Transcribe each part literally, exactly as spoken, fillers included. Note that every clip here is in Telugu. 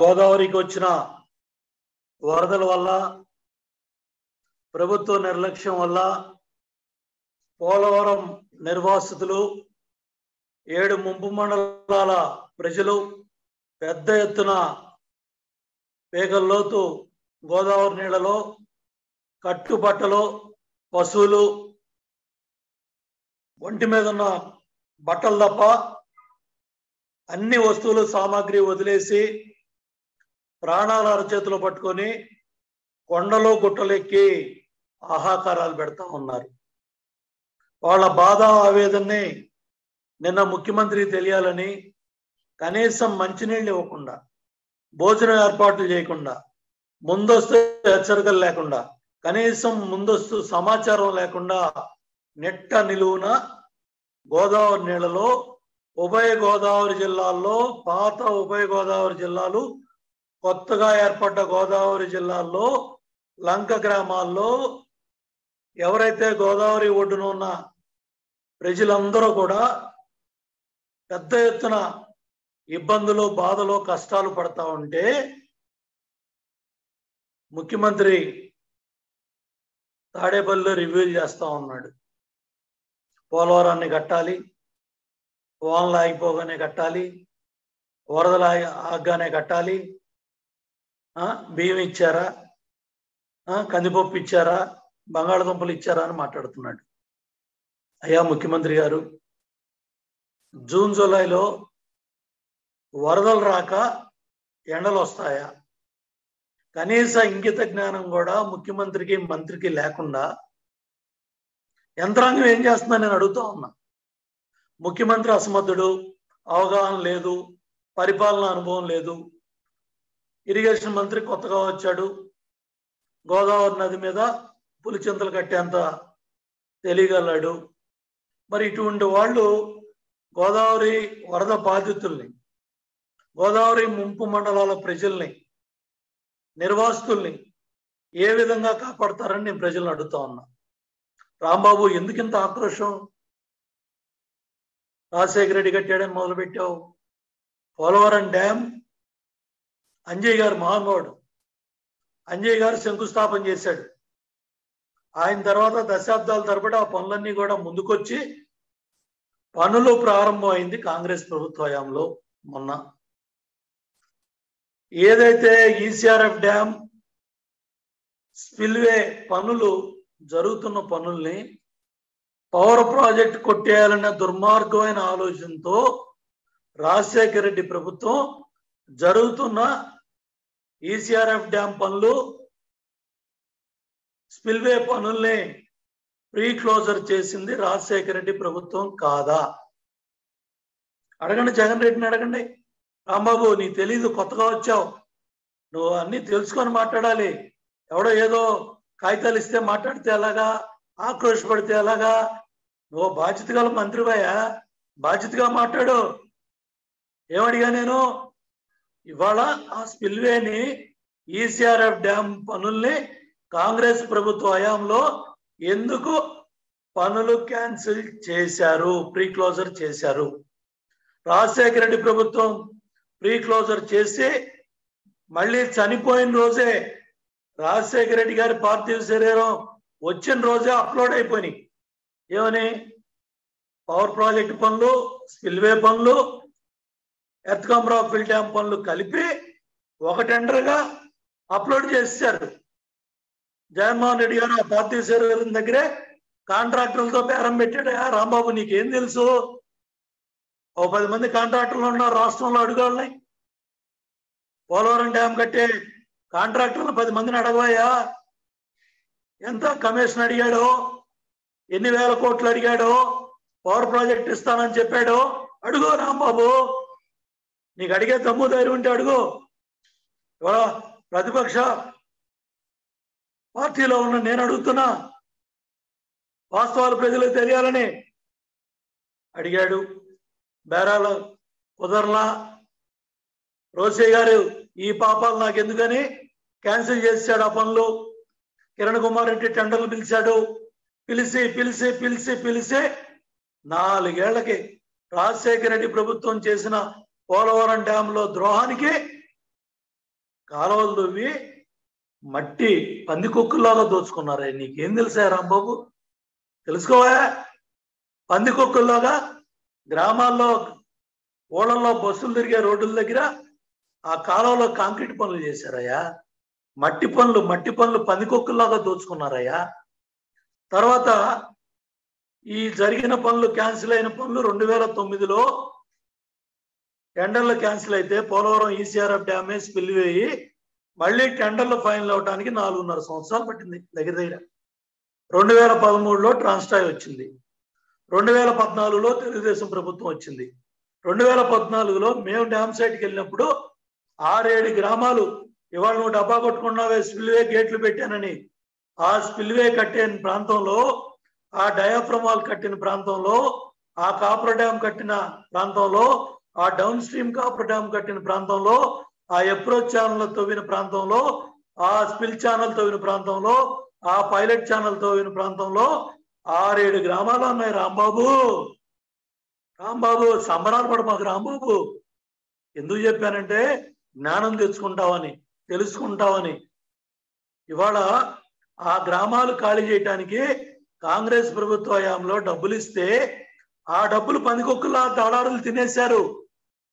గోదావరికి వచ్చిన వరదల వల్ల ప్రభుత్వ నిర్లక్ష్యం వల్ల పోలవరం నిర్వాసితులు ఏడు ముంపు మండలాల ప్రజలు పెద్ద ఎత్తున పేగల్లోతు గోదావరి నీళ్ళలో కట్టుబట్టలో పశువులు ఒంటి మీద ఉన్న బట్టలు తప్ప అన్ని వస్తువులు సామాగ్రి వదిలేసి ప్రాణాల అరచేతులు పట్టుకొని కొండలో గుట్టలెక్కి ఆహాకారాలు పెడతా ఉన్నారు. వాళ్ళ బాధ ఆవేదనని నిన్న ముఖ్యమంత్రి తెలియాలని కనీసం మంచినీళ్ళు ఇవ్వకుండా, భోజనం ఏర్పాట్లు చేయకుండా, ముందస్తు హెచ్చరికలు లేకుండా, కనీసం ముందస్తు సమాచారం లేకుండా నెట్ట నిలువున గోదావరి నీళ్లలో ఉభయ గోదావరి జిల్లాల్లో, పాత ఉభయ గోదావరి జిల్లాలు, కొత్తగా ఏర్పడ్డ గోదావరి జిల్లాల్లో, లంక గ్రామాల్లో ఎవరైతే గోదావరి ఒడ్డున ఉన్న ప్రజలందరూ కూడా పెద్ద ఎత్తున ఇబ్బందులు, బాధలు, కష్టాలు పడతా ఉంటే ముఖ్యమంత్రి తాడేపల్లిలో రివ్యూ చేస్తూ ఉన్నాడు. పోలవరాన్ని కట్టాలి, వానలు ఆగిపోగానే కట్టాలి, వరదలు ఆగ్గానే కట్టాలి, బియ్యం ఇచ్చారా, కందిపప్పు ఇచ్చారా, బంగాళదుంపలు ఇచ్చారా అని మాట్లాడుతున్నాడు. అయ్యా ముఖ్యమంత్రి గారు, జూన్ జూలైలో వరదలు రాక ఎండలు వస్తాయా? కనీస ఇంగిత జ్ఞానం కూడా ముఖ్యమంత్రికి మంత్రికి లేకుండా యంత్రాంగం ఏం చేస్తున్నా నేను అడుగుతా ఉన్నా. ముఖ్యమంత్రి అసమర్థుడు, అవగాహన లేదు, పరిపాలన అనుభవం లేదు. ఇరిగేషన్ మంత్రి కొత్తగా వచ్చాడు, గోదావరి నది మీద పులిచింతలు కట్టేంత తెలియగలడు. మరి ఇటువంటి వాళ్ళు గోదావరి వరద బాధితుల్ని, గోదావరి ముంపు మండలాల ప్రజల్ని, నిర్వాసితుల్ని ఏ విధంగా కాపాడతారని నేను ప్రజలను అడుగుతా ఉన్నా. రాంబాబు, ఎందుకింత ఆక్రోషం? రాజశేఖర రెడ్డి కట్టాడని మొదలుపెట్టావు. పోలవరం డ్యామ్ అంజయ్ గారు మహానుభావుడు, అంజయ్ గారు శంకుస్థాపన చేశాడు. ఆయన తర్వాత దశాబ్దాల తరబడి ఆ పనులన్నీ కూడా ముందుకొచ్చి పనులు ప్రారంభమైంది కాంగ్రెస్ ప్రభుత్వ హయాంలో. మొన్న ఏదైతే ఈసీఆర్ఎఫ్ డ్యామ్ స్పిల్వే పనులు జరుగుతున్న పనుల్ని పవర్ ప్రాజెక్ట్ కొట్టేయాలనే దుర్మార్గమైన ఆలోచనతో రాజశేఖర రెడ్డి ప్రభుత్వం జరుగుతున్న ఈసీఆర్ఎఫ్ డ్యామ్ పనులు, స్పిల్వే పనుల్ని ప్రీ క్లోజర్ చేసింది రాజశేఖర రెడ్డి ప్రభుత్వం కాదా? అడగండి, జగన్ రెడ్డిని అడగండి. రాంబాబు, నీకు తెలీదు, కొత్తగా వచ్చావు, నువ్వు అన్ని తెలుసుకొని మాట్లాడాలి. ఎవడో ఏదో కాగితాలు ఇస్తే మాట్లాడితే ఎలాగా, ఆక్రోషపడితే ఎలాగా? నువ్వు బాధ్యత గల మంత్రివయ్యా, బాధ్యతగా మాట్లాడు. ఏమడిగా నేను? ఇవాళ ఆ స్పిల్వేని, ఈసీఆర్ఎఫ్ డ్యామ్ పనుల్ని కాంగ్రెస్ ప్రభుత్వ హయాంలో ఎందుకు పనులు క్యాన్సిల్ చేశారు, ప్రీ క్లోజర్ చేశారు? రాజశేఖర రెడ్డి ప్రభుత్వం ప్రీ క్లోజర్ చేసి మళ్ళీ చనిపోయిన రోజే, రాజశేఖర రెడ్డి గారి పార్థివ శరీరం వచ్చిన రోజే అప్లోడ్ అయిపోయినాయి. ఏమని? పవర్ ప్రాజెక్ట్ పనులు, స్పిల్వే పనులు, ఎర్త్కామరావు ఫిల్ డ్యామ్ పనులు కలిపి ఒక టెండర్గా అప్లోడ్ చేశారు. జగన్మోహన్ రెడ్డి గారు ఆ పార్థివ శరీరం దగ్గరే కాంట్రాక్టర్లతో బేరం పెట్టాడు. రాంబాబు, నీకేం తెలుసు? ఓ పది మంది కాంట్రాక్టర్లు ఉన్నారు రాష్ట్రంలో, అడుగులని. పోలవరం డ్యామ్ కట్టే కాంట్రాక్టర్లు పది మందిని అడగవయ్యా. ఎంత కమిషన్ అడిగాడో, ఎన్ని వేల కోట్లు అడిగాడో, పవర్ ప్రాజెక్ట్ ఇస్తానని చెప్పాడో అడుగు. రాంబాబు, నీకు అడిగే తమ్ము ధైర్యం ఉంటే అడుగు. ఇవాళ ప్రతిపక్ష పార్టీలో ఉన్న నేను అడుగుతున్నా, వాస్తవాలు ప్రజలకు తెలియాలని అడిగాడు. బేరాలు కుదరలా. రోసే గారు ఈ పాపాలు నాకెందుకని క్యాన్సిల్ చేశాడు ఆ పనులు. కిరణ్ కుమార్ రెడ్డి టెండర్లు పిలిచాడు. పిలిచి పిలిచి పిలిచి పిలిచి నాలుగేళ్లకి రాజశేఖర రెడ్డి ప్రభుత్వం చేసిన పోలవరం డ్యాంలో ద్రోహానికి కాలువలు తవ్వి మట్టి పందికొక్కుల్లాగా దోచుకున్నారా? నీకేం తెలుసా రాంబాబు? తెలుసుకోవా? పందికొక్కుల్లాగా గ్రామాల్లో ఓళ్ళల్లో బస్సులు తిరిగే రోడ్ల దగ్గర ఆ కాలువలో కాంక్రీట్ పనులు చేశారయ్యా, మట్టి పనులు మట్టి పనులు పందికొక్కుల్లాగా దోచుకున్నారయ్యా. తర్వాత ఈ జరిగిన పనులు, క్యాన్సిల్ అయిన పనులు రెండు వేల తొమ్మిదిలో టెండర్లు క్యాన్సిల్ అయితే పోలవరం ఈసీఆర్ఎఫ్ డ్యామేజ్ పిల్లివేయి మళ్ళీ టెండర్లు ఫైనల్ అవడానికి నాలుగున్నర సంవత్సరాలు పట్టింది. దగ్గర దగ్గర రెండు వేల పదమూడులో ట్రాన్స్టాయ్ వచ్చింది, రెండు వేల పద్నాలుగులో తెలుగుదేశం ప్రభుత్వం వచ్చింది, రెండు వేల పద్నాలుగులో మేము డ్యామ్ సైట్కి వెళ్ళినప్పుడు ఆరేడు గ్రామాలు ఇవాళ నువ్వు డబ్బా కొట్టుకున్నావే స్పిల్వే గేట్లు పెట్టానని ఆ స్పిల్వే కట్టే ప్రాంతంలో, ఆ డయాఫ్రమాల్ కట్టిన ప్రాంతంలో, ఆ కాపర్ డ్యామ్ కట్టిన ప్రాంతంలో, ఆ డౌన్ స్ట్రీమ్ కాపర్ డ్యామ్ కట్టిన ప్రాంతంలో, ఆ అప్రోచ్ ఛానల్ తవ్విన ప్రాంతంలో, ఆ స్పిల్ ఛానల్ తవ్విన ప్రాంతంలో, ఆ పైలట్ ఛానల్ తవ్విన ప్రాంతంలో ఆరేడు గ్రామాలు ఉన్నాయి. రాంబాబు రాంబాబు సంబరాలు పడ మాకు రాంబాబు. ఎందుకు చెప్పానంటే జ్ఞానం తెచ్చుకుంటావని, తెలుసుకుంటావని. ఇవాళ ఆ గ్రామాలు ఖాళీ చేయటానికి కాంగ్రెస్ ప్రభుత్వ హయాంలో డబ్బులు ఇస్తే ఆ డబ్బులు పందికొక్కులా దళారులు తినేశారు.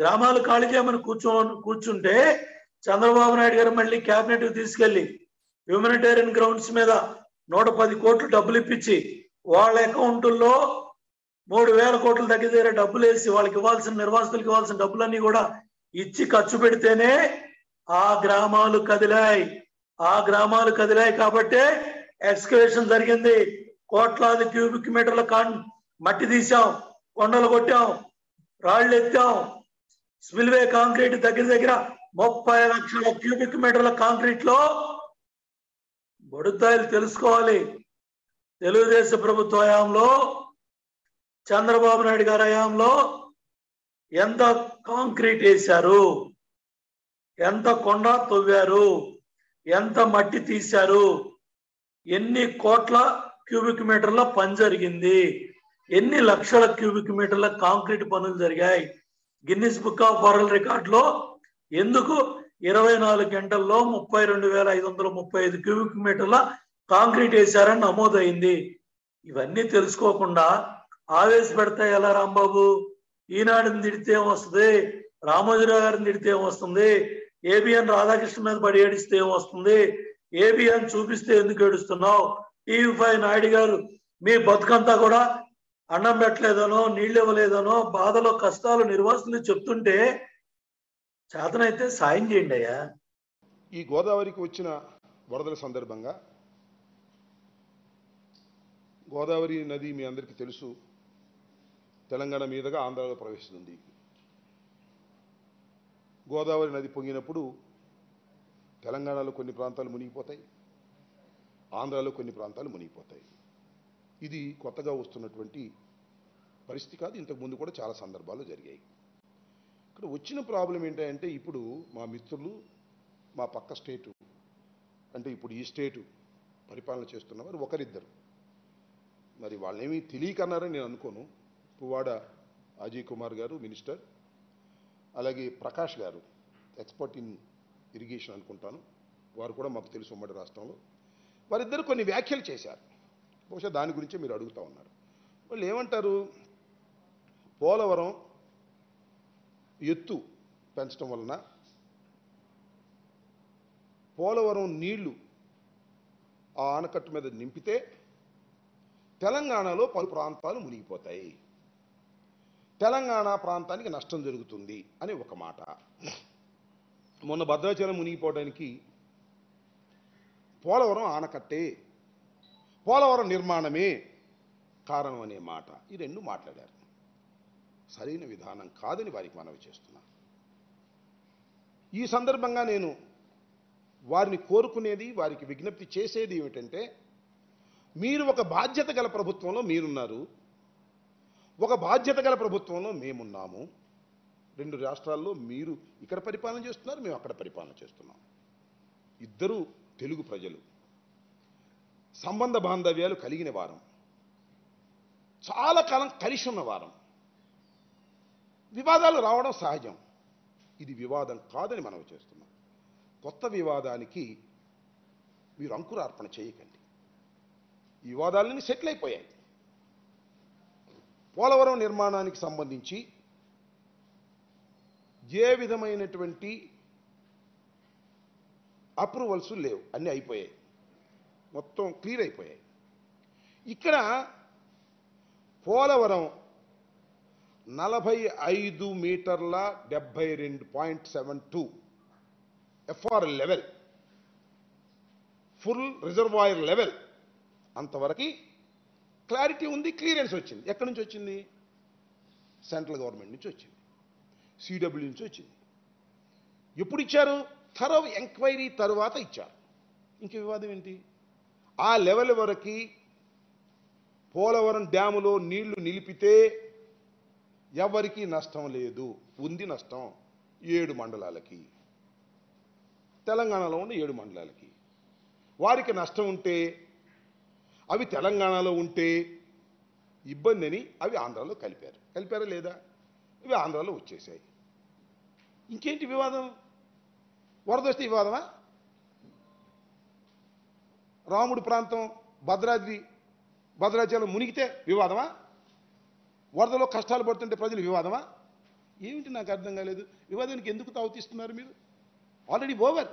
గ్రామాలు ఖాళీ చేయమని కూర్చో కూర్చుంటే చంద్రబాబు నాయుడు గారు మళ్ళీ క్యాబినెట్ తీసుకెళ్లి హ్యూమనిటేరియన్ గ్రౌండ్స్ మీద నూట పది కోట్లు డబ్బులు ఇప్పించి వాళ్ళ అకౌంట్లో మూడు వేల కోట్ల దగ్గర దగ్గర డబ్బులు వేసి వాళ్ళకి ఇవ్వాల్సిన, నిర్వాసితులకు ఇవ్వాల్సిన డబ్బులన్నీ కూడా ఇచ్చి ఖర్చు పెడితేనే ఆ గ్రామాలు కదిలాయి. ఆ గ్రామాలు కదిలాయి కాబట్టే ఎక్స్కవేషన్ జరిగింది, కోట్లాది క్యూబిక్ మీటర్ల కాన్ మట్టి తీసాం, కొండలు కొట్టాం, రాళ్ళు ఎత్తాం, స్పిల్వే కాంక్రీట్ దగ్గర దగ్గర ముప్పై లక్షల క్యూబిక్ మీటర్ల కాంక్రీట్ లో బడుతాయిలు. తెలుసుకోవాలి, తెలుగుదేశం ప్రభుత్వ హయాంలో, చంద్రబాబు నాయుడు గారి హయాంలో ఎంత కాంక్రీట్ వేశారు, ఎంత కొండ తవ్వారు, ఎంత మట్టి తీశారు, ఎన్ని కోట్ల క్యూబిక్ మీటర్ల పని జరిగింది, ఎన్ని లక్షల క్యూబిక్ మీటర్ల కాంక్రీట్ పనులు జరిగాయి. గిన్నిస్ బుక్ ఆఫ్ వరల్డ్ రికార్డులో ఎందుకు ఇరవై నాలుగు గంటల్లో ముప్పై రెండు వేల ఐదు వందల ముప్పై ఐదు క్యూబిక్ మీటర్ల కాంక్రీట్ వేశారని నమోదైంది. ఇవన్నీ తెలుసుకోకుండా ఆవేశపెడతా ఎలా రాంబాబు? ఈనాడుని తిడితే ఏమొస్తుంది, రామోజీరావు గారిని తిడితే ఏమొస్తుంది, ఏబిఎన్ రాధాకృష్ణ మీద పడి ఏడిస్తే ఏమొస్తుంది, ఏబిఎన్ చూపిస్తే ఎందుకు ఏడుస్తున్నావు, టీవీ ఫైవ్ నాయుడు గారు మీ బతుకంతా కూడా అన్నం పెట్టలేదనో నీళ్ళు ఇవ్వలేదనో బాధలో కష్టాలు నిర్వాసితులు చెప్తుంటే చేతనైతే సాయం చేయండి అయ్యా. ఈ గోదావరికి వచ్చిన వరదల సందర్భంగా గోదావరి నది మీ అందరికీ తెలుసు, తెలంగాణ మీదుగా ఆంధ్రాలో ప్రవేశిస్తుంది. గోదావరి నది పొంగినప్పుడు తెలంగాణలో కొన్ని ప్రాంతాలు మునిగిపోతాయి, ఆంధ్రాలో కొన్ని ప్రాంతాలు మునిగిపోతాయి. ఇది కొత్తగా వస్తున్నటువంటి పరిస్థితి కాదు, ఇంతకుముందు కూడా చాలా సందర్భాలు జరిగాయి. ఇక్కడ వచ్చిన ప్రాబ్లం ఏంటంటే ఇప్పుడు మా మిత్రులు మా పక్క స్టేటు అంటే ఇప్పుడు ఈ స్టేటు పరిపాలన చేస్తున్నవారు ఒకరిద్దరు, మరి వాళ్ళేమీ తెలియకన్నారని నేను అనుకోను. పువ్వాడ అజయ్ కుమార్ గారు మినిస్టర్, అలాగే ప్రకాష్ గారు ఎక్స్పర్ట్ ఇన్ ఇరిగేషన్ అనుకుంటాను, వారు కూడా మాకు తెలుసు ఉమ్మడి రాష్ట్రంలో. వారిద్దరు కొన్ని వ్యాఖ్యలు చేశారు, బహుశా దాని గురించే మీరు అడుగుతూ ఉన్నారు. వాళ్ళు ఏమంటారు, పోలవరం ఎత్తు పెంచడం వలన పోలవరం నీళ్లు ఆ ఆనకట్టు మీద నింపితే తెలంగాణలో పలు ప్రాంతాలు మునిగిపోతాయి, తెలంగాణ ప్రాంతానికి నష్టం జరుగుతుంది అనే ఒక మాట. మొన్న భద్రాచలం మునిగిపోవడానికి పోలవరం ఆనకట్టే, పోలవరం నిర్మాణమే కారణం అనే మాట, ఈ రెండు మాట్లాడారు. సరైన విధానం కాదని వారికి మనవి చేస్తున్నాను. ఈ సందర్భంగా నేను వారిని కోరుకునేది, వారికి విజ్ఞప్తి చేసేది ఏమిటంటే, మీరు ఒక బాధ్యత గల ప్రభుత్వంలో మీరున్నారు, ఒక బాధ్యత గల ప్రభుత్వంలో మేమున్నాము. రెండు రాష్ట్రాల్లో మీరు ఇక్కడ పరిపాలన చేస్తున్నారు, మేము అక్కడ పరిపాలన చేస్తున్నాం. ఇద్దరు తెలుగు ప్రజలు, సంబంధ బాంధవ్యాలు కలిగిన వారం, చాలా కాలం కలిసి ఉన్న వారం. వివాదాలు రావడం సహజం, ఇది వివాదం కాదని మనం చేస్తున్నాం. కొత్త వివాదానికి మీరు అంకురార్పణ చేయకండి. ఈ వివాదాలన్నీ సెటిల్ అయిపోయాయి. పోలవరం నిర్మాణానికి సంబంధించి ఏ విధమైనటువంటి అప్రూవల్స్ లేవు, అన్నీ అయిపోయాయి, మొత్తం క్లియర్ అయిపోయాయి. ఇక్కడ పోలవరం నలభై ఐదు మీటర్ల డెబ్బై రెండు point seven two FR level, full reservoir level అంతవరకు క్లారిటీ ఉంది, క్లియరెన్స్ వచ్చింది. ఎక్కడి నుంచి వచ్చింది? సెంట్రల్ గవర్నమెంట్ నుంచి వచ్చింది, సిడబ్ల్యూ నుంచి వచ్చింది. ఎప్పుడు ఇచ్చారు? థరవ్ ఎంక్వైరీ తర్వాత ఇచ్చారు. ఇంక వివాదం ఏంటి? ఆ లెవెల్ వరకు పోలవరం డ్యాములో నీళ్లు నిలిపితే ఎవరికీ నష్టం లేదు. ఉంది నష్టం ఏడు మండలాలకి, తెలంగాణలో ఉన్న ఏడు మండలాలకి వారికి నష్టం ఉంటే అవి తెలంగాణలో ఉంటే ఇబ్బంది అని అవి ఆంధ్రాలో కలిపారు. కలిపారా లేదా? ఇవి ఆంధ్రాలో వచ్చేసాయి. ఇంకేంటి వివాదం? వరద వస్తే వివాదమా? రాముడు ప్రాంతం భద్రాద్రి భద్రాచలం మునిగితే వివాదమా? వరదలో కష్టాలు పడుతుంటే ప్రజలు వివాదమా? ఏమిటి నాకు అర్థం కాలేదు. వివాదానికి ఎందుకు తావుతీస్తున్నారు మీరు? ఆల్రెడీ ఓవర్,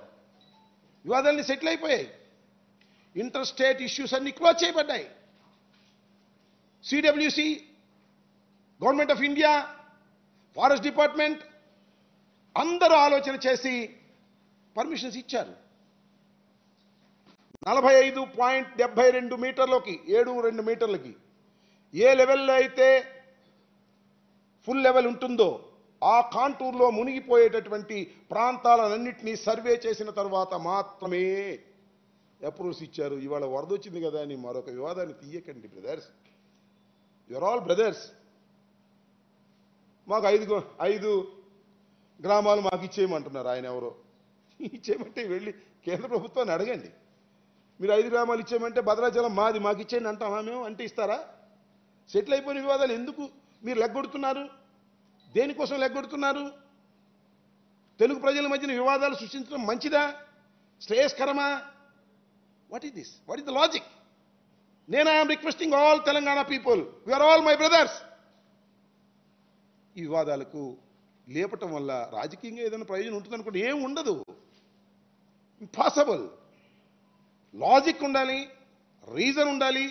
వివాదాలని సెటిల్ అయిపోయాయి, ఇంటర్ స్టేట్ ఇష్యూస్ అన్ని క్లోజ్ చేయబడ్డాయి. CWC, government of India, forest department అందరూ ఆలోచన చేసి పర్మిషన్స్ ఇచ్చారు. నలభై ఐదు పాయింట్ డెబ్బై రెండు మీటర్లకి, ఏడు రెండు మీటర్లకి ఏ లెవెల్లో అయితే ఫుల్ లెవెల్ ఉంటుందో ఆ కాంటూర్లో మునిగిపోయేటటువంటి ప్రాంతాలన్నింటినీ సర్వే చేసిన తర్వాత మాత్రమే అప్రూవల్స్ ఇచ్చారు. ఇవాళ వరద వచ్చింది కదా అని మరొక వివాదాన్ని తీయకండి బ్రదర్స్. Your all brothers. మాకు ఐదు ఐదు గ్రామాలు మాకు ఇచ్చేయమంటున్నారు ఆయన ఎవరో. ఇచ్చేయమంటే వెళ్ళి కేంద్ర ప్రభుత్వాన్ని అడగండి, మీరు ఐదు గ్రామాలు ఇచ్చేయమంటే భద్రాచలం మాది, మాకు ఇచ్చేయండి అంటామా మేము? అంటే ఇస్తారా? సెటిల్ అయిపోయిన వివాదాలు ఎందుకు మీరు లెగ్గొడుతున్నారు? దేనికోసం లెగ్గొడుతున్నారు? తెలుగు ప్రజల మధ్యన వివాదాలు సృష్టించడం మంచిదా? శ్రేయస్కరమా? What is this? What is the logic? నేను I'm requesting all Telangana people, you are all my brothers. ఈ వివాదాలకు లేపటం వల్ల రాజకీయంగా ఏదైనా ప్రయోజనం ఉంటుందనుకుంటే ఏం ఉండదు. ఇంపాసిబుల్. లాజిక్ ఉండాలి, రీజన్ ఉండాలి,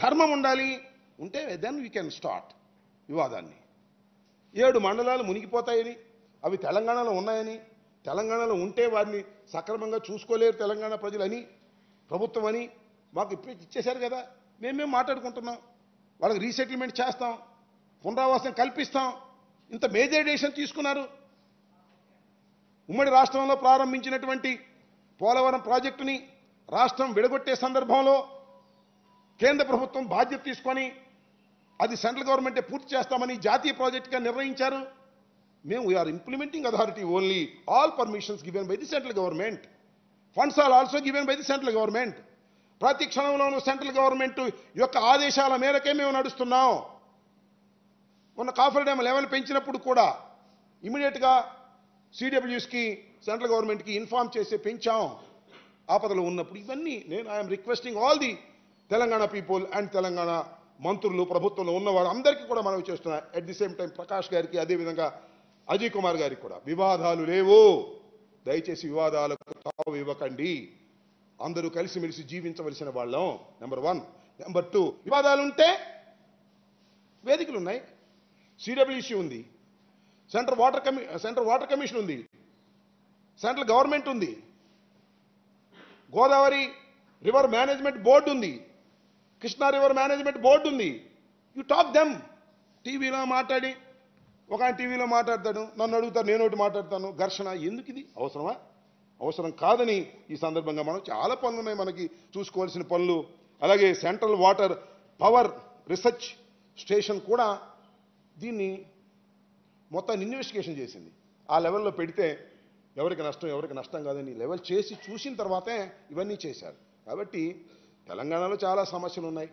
ధర్మం ఉండాలి. ఉంటే దెన్ వీ కెన్ స్టార్ట్ వివాదాన్ని. ఏడు మండలాలు మునిగిపోతాయని, అవి తెలంగాణలో ఉన్నాయని, తెలంగాణలో ఉంటే వారిని సక్రమంగా చూసుకోలేరు తెలంగాణ ప్రజలని ప్రభుత్వం అని మాకు ఇప్పుడు ఇచ్చేశారు కదా, మేమేం మాట్లాడుకుంటున్నాం? వాళ్ళకి రీసెటిల్మెంట్ చేస్తాం, పునరావాసం కల్పిస్తాం, ఇంత మేజర్ డెసిషన్ తీసుకున్నారు. ఉమ్మడి రాష్ట్రంలో ప్రారంభించినటువంటి పోలవరం ప్రాజెక్టుని రాష్ట్రం విడగొట్టే సందర్భంలో కేంద్ర ప్రభుత్వం బాధ్యత తీసుకొని అది సెంట్రల్ గవర్నమెంటే పూర్తి చేస్తామని జాతీయ ప్రాజెక్టుగా నిర్ణయించారు. మేము we are implementing authority only, all permissions given by the central government, funds are also given by the central government. ప్రతి క్షణంలోనూ సెంట్రల్ గవర్నమెంట్ యొక్క ఆదేశాల మేరకే మేము నడుస్తున్నాం. మొన్న కాఫర్ డ్యామ్ లెవెల్ పెంచినప్పుడు కూడా ఇమీడియట్గా సిడబ్ల్యూస్కి సెంట్రల్ గవర్నమెంట్కి ఇన్ఫార్మ్ చేసి పెంచాం ఆపదలో ఉన్నప్పుడు. ఇవన్నీ నేను I'm requesting all the Telangana people and Telangana మంత్రులు, ప్రభుత్వంలో ఉన్న వారందరికీ కూడా మనవి చేస్తున్నా. At the same time Prakash గారికి, అదేవిధంగా అజయ్ కుమార్ గారికి కూడా, వివాదాలు లేవు, దయచేసి వివాదాలకు తావు ఇవ్వకండి. అందరూ కలిసిమెలిసి జీవించవలసిన వాళ్ళం, నెంబర్ వన్. నెంబర్ టూ, వివాదాలుంటే వేదికలు ఉన్నాయి. సిడబ్ల్యూసీ ఉంది, central water commission central water commission ఉంది, సెంట్రల్ గవర్నమెంట్ ఉంది, గోదావరి రివర్ మేనేజ్మెంట్ బోర్డు ఉంది, కృష్ణా రివర్ మేనేజ్మెంట్ బోర్డు ఉంది. You talk them. టీవీలో మాట్లాడి ఒక ఆయన టీవీలో మాట్లాడతాడు, నన్ను అడుగుతారు, నేను ఒకటి మాట్లాడతాను, ఘర్షణ ఎందుకు? ఇది అవసరమా? అవసరం కాదని ఈ సందర్భంగా మనం, చాలా పనులు ఉన్నాయి మనకి చూసుకోవాల్సిన పనులు. అలాగే central water power research station కూడా దీన్ని మొత్తాన్ని ఇన్వెస్టిగేషన్ చేసింది. ఆ లెవెల్లో పెడితే ఎవరికి నష్టం, ఎవరికి నష్టం కాదని లెవెల్ చేసి చూసిన తర్వాతే ఇవన్నీ చేశారు. కాబట్టి తెలంగాణలో చాలా సమస్యలు ఉన్నాయి,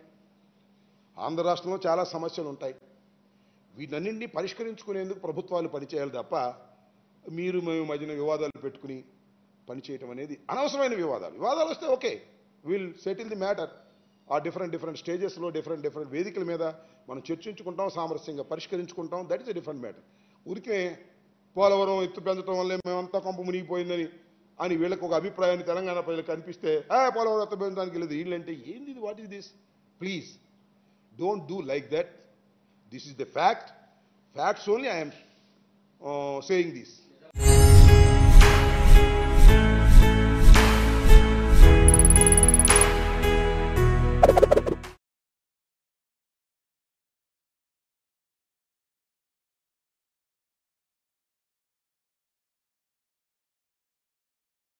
ఆంధ్ర రాష్ట్రంలో చాలా సమస్యలు ఉంటాయి. వీటన్నింటినీ పరిష్కరించుకునేందుకు ప్రభుత్వాలు పనిచేయాలి తప్ప మీరు మేము మధ్యన వివాదాలు పెట్టుకుని పనిచేయటం అనేది అనవసరమైన వివాదాలు. వివాదాలు వస్తే okay, will settle the matter. ఆ డిఫరెంట్ డిఫరెంట్ స్టేజెస్లో డిఫరెంట్ డిఫరెంట్ వేదికల మీద మనం చర్చించుకుంటాం, సామరస్యంగా పరిష్కరించుకుంటాం. That is a different matter. ఊరికే పోలవరం ఎత్తు పెంచడం వల్లే మేమంతా కొంప మునిగిపోయిందని అని వీళ్ళకు ఒక అభిప్రాయాన్ని తెలంగాణ ప్రజలకు కనిపిస్తే ఆ పోలవరం ఎత్తు పెంచడానికి లేదు వీళ్ళంటే ఏంది What is this? Please, don't do like that. This is the fact. Facts only I am saying this.